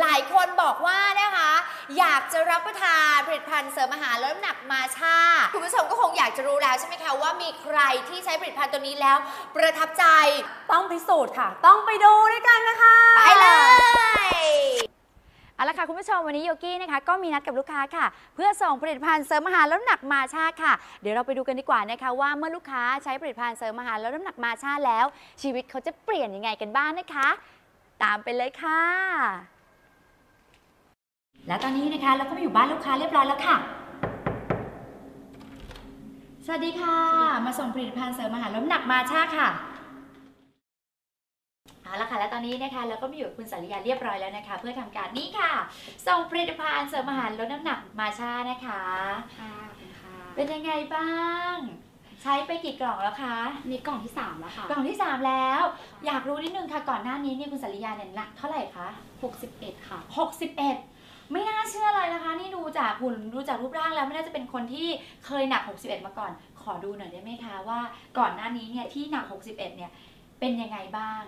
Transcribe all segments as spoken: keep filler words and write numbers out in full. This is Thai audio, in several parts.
หลายคนบอกว่านะคะอยากจะรับประทานผลิตภัณฑ์เสริมอาหารลดน้ำหนักมาช่าคุณผู้ชมก็คงอยากจะรู้แล้วใช่ไหมคะว่ามีใครที่ใช้ผลิตภัณฑ์ตัวนี้แล้วประทับใจต้องพิสูจน์ค่ะต้องไปดูด้วยกันนะคะไปเลยเอาละค่ะคุณผู้ชมวันนี้โยกี้นะคะก็มีนัดกับลูกค้าค่ะเพื่อส่งผลิตภัณฑ์เสริมอาหารลดน้ำหนักมาช่าค่ะเดี๋ยวเราไปดูกันดีกว่านะคะว่าเมื่อลูกค้าใช้ผลิตภัณฑ์เสริมอาหารลดน้ำหนักมาช่าแล้วชีวิตเขาจะเปลี่ยนยังไงกันบ้างนะคะตามไปเลยค่ะและตอนนี้นะคะเราก็มาอยู่บ้านลูกค้าเรียบร้อยแล้วค่ะสวัสดีค่ะมาส่งผลิตภัณฑ์เสริมอาหารลดน้ำหนักมาช่าค่ะเอาละค่ะและตอนนี้นะคะเราก็มาอยู่กับคุณสาริยาเรียบร้อยแล้วนะคะเพื่อทำการนี้ค่ะส่งผลิตภัณฑ์เสริมอาหารลดน้ำหนักมาช่านะคะค่ะเป็นยังไงบ้างใช้ไปกี่กล่องแล้วคะนี่กล่องที่สามแล้วค่ะกล่องที่สามแล้วอยากรู้นิดนึงค่ะก่อนหน้านี้เนี่ยคุณสาริยาเนี่ยหนักเท่าไหร่คะหกสิบเอ็ดค่ะหกสิบเอ็ดไม่น่าเชื่อเลยนะคะนี่ดูจากหุ่นดูจากรูปร่างแล้วไม่น่าจะเป็นคนที่เคยหนักหกสิบเอ็ดมาก่อนขอดูหน่อยได้ไหมคะว่าก่อนหน้านี้เนี่ยที่หนักหกสิบเอ็ดเนี่ยเป็นยังไงบ้าง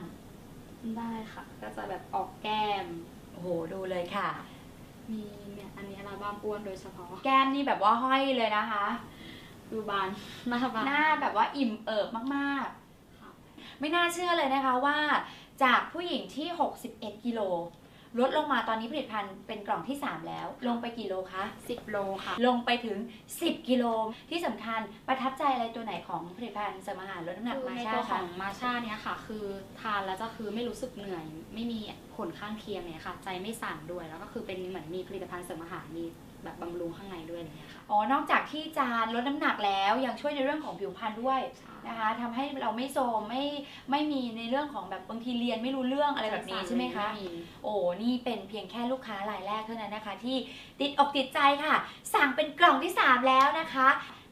ได้ค่ะก็จะแบบออกแก้มโอ้โหดูเลยค่ะมีเนี่ยอันนี้อัลบั้มอ้วนโดยเฉพาะแก้มนี่แบบว่าห้อยเลยนะคะดูบานหน้าบานหน้าแบบว่าอิ่มเอิบมากๆค่ะไม่น่าเชื่อเลยนะคะว่าจากผู้หญิงที่หกสิบเอ็ดกิโลลดลงมาตอนนี้ผลิตภัณฑ์เป็นกล่องที่สามแล้วลงไปกี่โลคะสิบโลค่ะลงไปถึงสิบกิโลที่สำคัญประทับใจอะไรตัวไหนของผลิตภัณฑ์เสริมอาหารลดน้ำหนักมาช่าค่ะของมาช่าเนี่ยค่ะคือทานแล้วจะคือไม่รู้สึกเหนื่อยไม่มีผลข้างเคียงเนี่ยค่ะใจไม่สั่นด้วยแล้วก็คือเป็นเหมือนมีผลิตภัณฑ์เสริมอาหารมีแบบบำรุงข้างในด้วยเนี่ยค่ะอ๋อนอกจากที่จานลดน้ำหนักแล้วยังช่วยในเรื่องของผิวพรรณด้วยนะคะทำให้เราไม่โทมไม่ไม่มีในเรื่องของแบบบางทีเรียนไม่รู้เรื่องอะไรแบบนี้ใช่ไหมคะโอ้นี่เป็นเพียงแค่ลูกค้ารายแรกเท่านั้นนะคะที่ติดอกติดใจค่ะสั่งเป็นกล่องที่สามแล้วนะคะ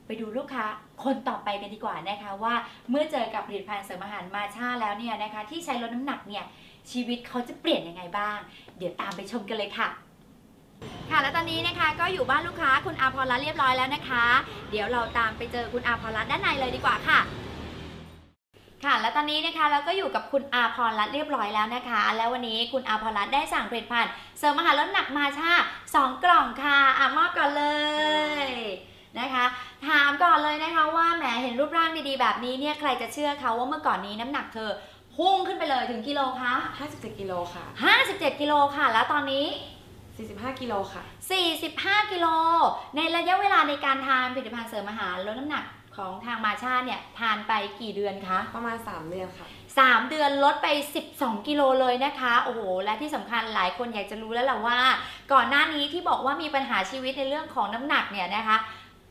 ไปดูลูกค้าคนต่อไปกันดีกว่านะคะว่าเมื่อเจอกับผลิตภัณฑ์เสริมอาหารมาช่าแล้วเนี่ยนะคะที่ใช้ลดน้ำหนักเนี่ยชีวิตเขาจะเปลี่ยนยังไงบ้างเดี๋ยวตามไปชมกันเลยค่ะค่ะและตอนนี้นะคะก็อยู่บ้านลูกค้าคุณอาพรรัตน์เรียบร้อยแล้วนะคะเดี๋ยวเราตามไปเจอคุณอาพรรัตน์ด้านในเลยดีกว่าค่ะค่ะและตอนนี้นะคะเราก็อยู่กับคุณอาพรรัตน์เรียบร้อยแล้วนะคะแล้ววันนี้คุณอาพรรัตน์ได้สั่งผลิตภัณฑ์เสริมอาหารลดน้ำหนักมาช่าสองกล่องค่ะอ่ะมอบก่อนเลยนะคะถามก่อนเลยนะคะว่าแหมเห็นรูปร่างดีๆแบบนี้เนี่ยใครจะเชื่อเขาว่าเมื่อก่อนนี้น้ำหนักเธอพุ่งขึ้นไปเลยถึงกิโลคะห้าสิบเจ็ดกิโลค่ะห้าสิบเจ็ดกิโลค่ะแล้วตอนนี้สี่สิบห้ากิโลค่ะสี่สิบห้ากิโลในระยะเวลาในการทานผลิตภัณฑ์เสริมอาหารลดน้ำหนักของทางมาช่าเนี่ยทานไปกี่เดือนคะประมาณสามเดือนค่ะสามเดือนลดไปสิบสองกิโลเลยนะคะโอ้โหและที่สำคัญหลายคนอยากจะรู้แล้วล่ะว่าก่อนหน้านี้ที่บอกว่ามีปัญหาชีวิตในเรื่องของน้ำหนักเนี่ยนะคะ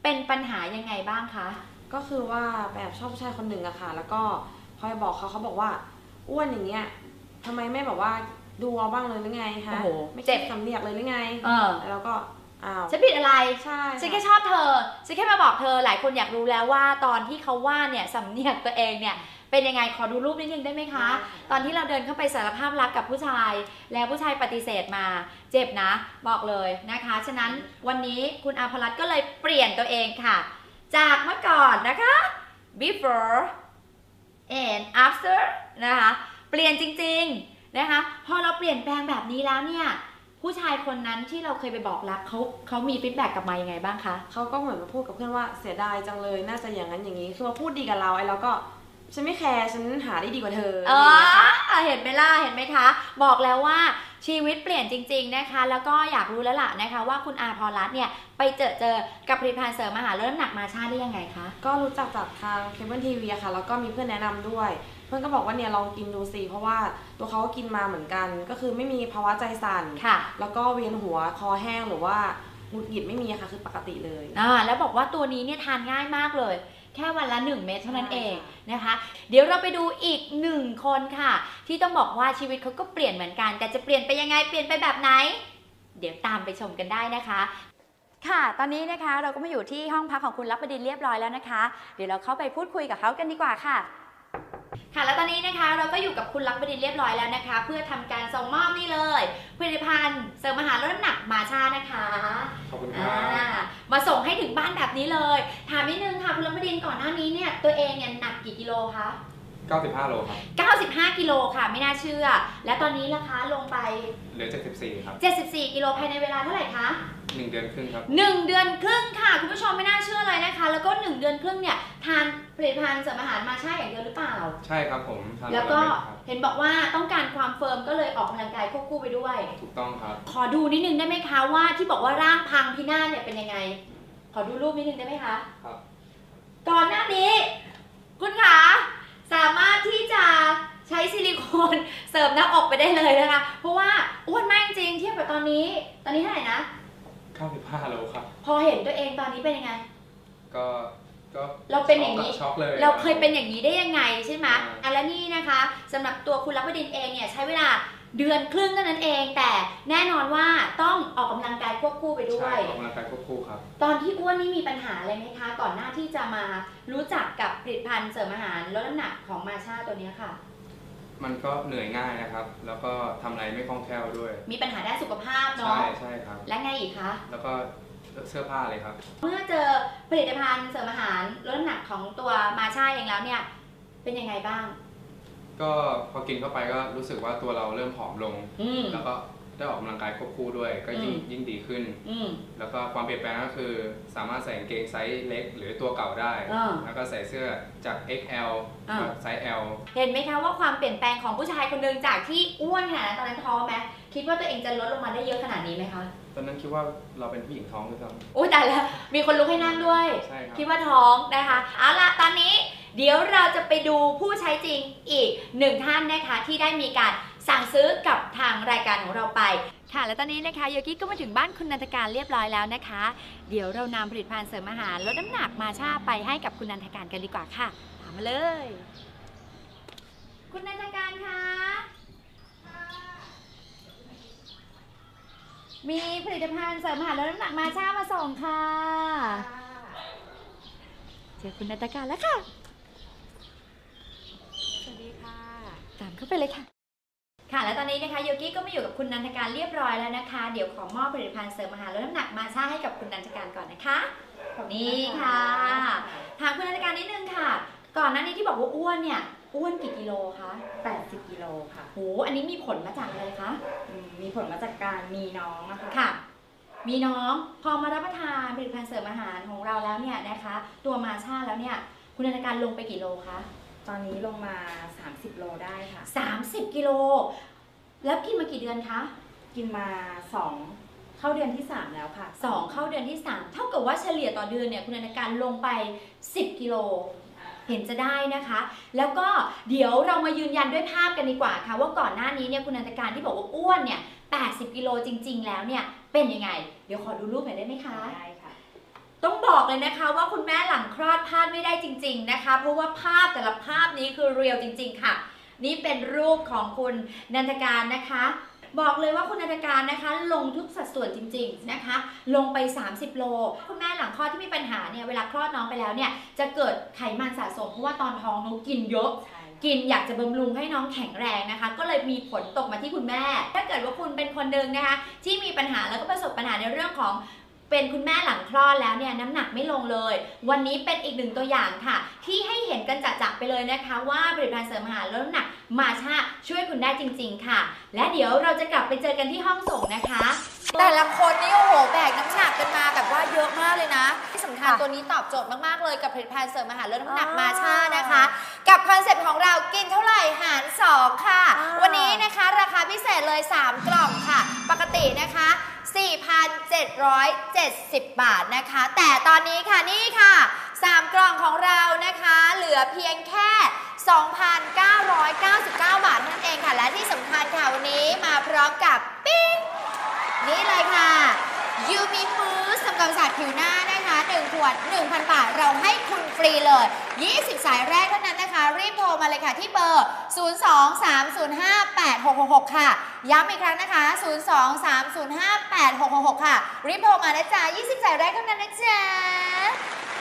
เป็นปัญหายังไงบ้างคะก็คือว่าแบบชอบผู้ชายคนหนึ่งอะค่ะแล้วก็พอบอกเขาเขาบอกว่าอ้วนอย่างเงี้ยทำไมไม่แบบว่าดูเอาบ้างเลยหรือไงฮะไม่เจ็บสำเนียกเลยหรือไงแล้วก็อ้าวฉันผิดอะไรใช่ฉันแค่ชอบเธอฉันแค่มาบอกเธอหลายคนอยากรู้แล้วว่าตอนที่เขาว่าเนี่ยสำเนียกตัวเองเนี่ยเป็นยังไงขอดูรูปนิดนึงได้ไหมคะตอนที่เราเดินเข้าไปสารภาพรักกับผู้ชายแล้วผู้ชายปฏิเสธมาเจ็บนะบอกเลยนะคะฉะนั้นวันนี้คุณอาพรรัตน์ก็เลยเปลี่ยนตัวเองค่ะจากเมื่อก่อนนะคะ before and after นะคะเปลี่ยนจริงๆนะคะพอเราเปลี่ยนแปลงแบบนี้แล้วเนี่ยผู้ชายคนนั้นที่เราเคยไปบอกรักเขาเขามีฟีดแบ็กกลับมายังไงบ้างคะเขาก็เหมือนมาพูดกับเพื่อนว่าเสียดายจังเลยน่าจะอย่างนั้นอย่างนี้คือมาพูดดีกับเราไอ้เราก็ฉันไม่แคร์ฉันหาได้ดีกว่าเธอเออเห็นไหมล่ะเห็นไหมคะบอกแล้วว่าชีวิตเปลี่ยนจริงๆนะคะแล้วก็อยากรู้แล้วล่ะนะคะว่าคุณอาพรรัตน์เนี่ยไปเจอเจอกับผลิตภัณฑ์เสริมอาหารลดน้ำหนักมาช่าได้ยังไงคะก็รู้จักจากทางเคเบิลทีวีค่ะแล้วก็มีเพื่อนแนะนำด้วยเพื่อนก็บอกว่าเนี่ยลองกินดูสิเพราะว่าตัวเขาก็กินมาเหมือนกันก็คือไม่มีภาวะใจสั่นค่ะแล้วก็เวียนหัวคอแห้งหรือว่าหงุดหงิดไม่มีค่ะคือปกติเลยอ่าแล้วบอกว่าตัวนี้เนี่ยทานง่ายมากเลยแค่วันละหนึ่งเม็ดเท่านั้นเองนะคะเดี๋ยวเราไปดูอีกหนึ่งคนค่ะที่ต้องบอกว่าชีวิตเขาก็เปลี่ยนเหมือนกันแต่จะเปลี่ยนไปยังไงเปลี่ยนไปแบบไหนเดี๋ยวตามไปชมกันได้นะคะค่ะตอนนี้นะคะเราก็มาอยู่ที่ห้องพักของคุณลับประดินเรียบร้อยแล้วนะคะเดี๋ยวเราเข้าไปพูดคุยกับเขากันดีกว่าค่ะค่ะแล้วตอนนี้นะคะเราก็อยู่กับคุณลักษณ์บดินทร์เรียบร้อยแล้วนะคะเพื่อทำการส่งมอบนี่เลยผลิตภัณฑ์เสริมอาหารลดน้ำหนักมาช่านะคะขอบคุณครับมาส่งให้ถึงบ้านแบบนี้เลยถามนิดนึงค่ะคุณลักษณ์บดินทร์ก่อนหน้านี้เนี่ยตัวเองเนี่ยหนักกี่กิโลคะ เก้าสิบห้าโลครับเก้าสิบห้ากิโลค่ะไม่น่าเชื่อและตอนนี้ราคาลงไปเหลือเจ็ดสิบสี่ครับเจ็ดสิบสี่กิโลภายในเวลาเท่าไหร่คะหนึ่งเดือนครึ่งครับหนึ่งเดือนครึ่งค่ะคุณผู้ชมไม่น่าเชื่อเลยนะคะแล้วก็หนึ่งเดือนครึ่งเนี่ยทานผลิตภัณฑ์เสริมอาหารมาใช่อย่างเดียวหรือเปล่าใช่ครับผมแล้วก็เห็นบอกว่าต้องการความเฟิร์มก็เลยออกกำลังกายควบคู่ไปด้วยถูกต้องครับขอดูนิดนึงได้ไหมคะว่าที่บอกว่าร่างพังพินาศเนี่ยเป็นยังไงขอดูรูปนิดนึงได้ไหมคะครับก่อนหน้านี้คุณขาสามารถที่จะใช้ซิลิโคนเสริมหน้าอกไปได้เลยนะคะเพราะว่าอ้วนมากจริงเทียบกับตอนนี้ตอนนี้เท่าไหร่นะเก้าสิบห้าโลครับพอเห็นตัวเองตอนนี้เป็นยังไงก็ก็เราเป็นอย่างนี้เราเคยเป็นอย่างนี้ได้ยังไงใช่ไหมอ่ะแล้วนี่นะคะสำหรับตัวคุณลักษดินเองเนี่ยใช้เวลาเดือนครึ่งเท่านั้นเองแต่แน่นอนว่าต้องออกกำลังกายควบคู่ไปด้วยออกกำลังกายควบคู่ครับตอนที่อ้วนนี่มีปัญหาอะไรไหมคะก่อนหน้าที่จะมารู้จักกับผลิตภัณฑ์เสริมอาหารลดน้ำหนักของมาชาตัวนี้ค่ะมันก็เหนื่อยง่ายนะครับแล้วก็ทำอะไรไม่คล่องแคล่วด้วยมีปัญหาด้านสุขภาพเนาะใช่ใช่ครับและไงอีกคะแล้วก็เสื้อผ้าเลยครับเมื่อเจอผลิตภัณฑ์เสริมอาหารลดน้ำหนักของตัวมาชาเองแล้วเนี่ยเป็นยังไงบ้างก็พอกินเข้าไปก็รู้สึกว่าตัวเราเริ่มผอมลงแล้วก็ได้ออกกำลังกายควบคู่ด้วยก็ยิ่งยิ่งดีขึ้นแล้วก็ความเปลี่ยนแปลงก็คือสามารถใส่กางเกงไซส์เล็กหรือตัวเก่าได้แล้วก็ใส่เสื้อจาก เอ็กซ์ แอล ไซส์ แอล เห็นไหมคะว่าความเปลี่ยนแปลงของผู้ชายคนหนึ่งจากที่อ้วนขนาดนั้นตอนนั้นท้องไหมคิดว่าตัวเองจะลดลงมาได้เยอะขนาดนี้ไหมคะตอนนั้นคิดว่าเราเป็นผู้หญิงท้องหรือเปล่าโอ้แต่แล้วมีคนลุกให้นั่งด้วยคิดว่าท้องนะคะเอาละตอนนี้เดี๋ยวเราจะไปดูผู้ใช้จริงอีกหนึ่งท่านนะคะที่ได้มีการสั่งซื้อกับทางรายการของเราไปค่ะและตอนนี้นะคะโยกี้ก็มาถึงบ้านคุณนันทการเรียบร้อยแล้วนะคะเดี๋ยวเรานำผลิตภัณฑ์เสริมอาหารลดน้ำหนักมาชาไปให้กับคุณนันทการกันดีกว่าค่ะตามมาเลยคุณนันทการคะมีผลิตภัณฑ์เสริมอาหารลดน้ำหนักมาชามาส่งค่ะเจอคุณนันทการแล้วค่ะสวัสดีค่ะตามเข้าไปเลยค่ะค่ะและตอนนี้นะคะโยกี้ก็มาอยู่กับคุณนันทการเรียบร้อยแล้วนะคะเดี๋ยวขอมอบผลิตภัณฑ์เสริมอาหารลดน้ำหนักมาชาให้กับคุณนันทการก่อนนะคะนี่ค่ะถามคุณนันทการนิดนึงค่ะก่อนหน้านี้ที่บอกว่าอ้วนเนี่ยอ้วนกี่กิโลคะแปดสิบกิโลค่ะโหอันนี้มีผลมาจากอะไรคะมีผลมาจากการมีน้องนะคะค่ะมีน้องพอมารับประทานผลิตภัณฑ์เสริมอาหารของเราแล้วเนี่ยนะคะตัวมาชาแล้วเนี่ยคุณนันทการลงไปกี่โลคะตอนนี้ลงมาสามสิบโลได้ค่ะสามสิบกิโลแล้วกินมากี่เดือนคะกินมาสองเข้าเดือนที่สามแล้วค่ะสองเข้าเดือนที่สามเท่ากับว่าเฉลี่ยต่อเดือนเนี่ยคุณนันทการลงไปสิบกิโลเห็นจะได้นะคะแล้วก็เดี๋ยวเรามายืนยันด้วยภาพกันดีกว่าค่ะว่าก่อนหน้านี้เนี่ยคุณนันทการที่บอกว่าอ้วนเนี่ยแปดสิบกิโลจริงๆแล้วเนี่ยเป็นยังไงเดี๋ยวขอดูรูปหน่อยได้ไหมคะได้ค่ะต้องบอกเลยนะคะว่าคุณแม่หลังคลอดพลาดไม่ได้จริงๆนะคะเพราะว่าภาพแต่ละภาพนี้คือเรียลจริงๆค่ะนี่เป็นรูปของคุณนันทการนะคะบอกเลยว่าคุณนันทการนะคะลงทุกสัดส่วนจริงๆนะคะลงไปสามสิบโลคุณแม่หลังคลอดที่มีปัญหาเนี่ยเวลาคลอดน้องไปแล้วเนี่ยจะเกิดไขมันสะสมเพราะว่าตอนท้องน้องกินเยอะกินอยากจะบำรุงให้น้องแข็งแรงนะคะก็เลยมีผลตกมาที่คุณแม่ถ้าเกิดว่าคุณเป็นคนหนึ่งนะคะที่มีปัญหาแล้วก็ประสบปัญหาในเรื่องของเป็นคุณแม่หลังคลอดแล้วเนี่ยน้ำหนักไม่ลงเลยวันนี้เป็นอีกหนึ่งตัวอย่างค่ะที่ให้เห็นกันจะๆไปเลยนะคะว่าผลิตภัณฑ์เสริมอาหารลดน้ำหนักมาชาช่วยคุณได้จริงๆค่ะและเดี๋ยวเราจะกลับไปเจอกันที่ห้องส่งนะคะแต่ละคนนี่โอ้โหแบกน้ำหนักกันมาแบบว่าเยอะมากเลยนะที่สำคัญตัวนี้ตอบโจทย์มากๆเลยกับผลิตภัณฑ์เสริมอาหารลดน้ำหนักมาชานะคะกับคอนเซ็ปต์ของเรากินเท่าไหร่หารสองค่ะวันนี้นะคะราคาพิเศษเลยสามกล่องค่ะปกตินะคะสี่พันเจ็ดร้อยเจ็ดสิบบาทนะคะแต่ตอนนี้ค่ะนี่ค่ะสามกล่องของเรานะคะเหลือเพียงแค่ สองพันเก้าร้อยเก้าสิบเก้า บาทนั่นเองค่ะและที่สำคัญค่ะวันนี้มาพร้อมกับปิ๊งนี่เลยค่ะยูมิมูสสำหรับสายผิวหน้านะคะหนึ่งขวด หนึ่งพัน บาทเราให้คุณฟรีเลยยี่สิบสายแรกเท่านั้นนะคะรีบโทรมาเลยค่ะที่เบอร์ศูนย์ สอง สาม ศูนย์ ห้า แปด หก หก หกค่ะย้ำอีกครั้งนะคะศูนย์ สอง สาม ศูนย์ ห้า แปด หก หก หกค่ะรีบโทรมานะจ๊ะยี่สิบสายแรกเท่านั้นนะจ๊ะ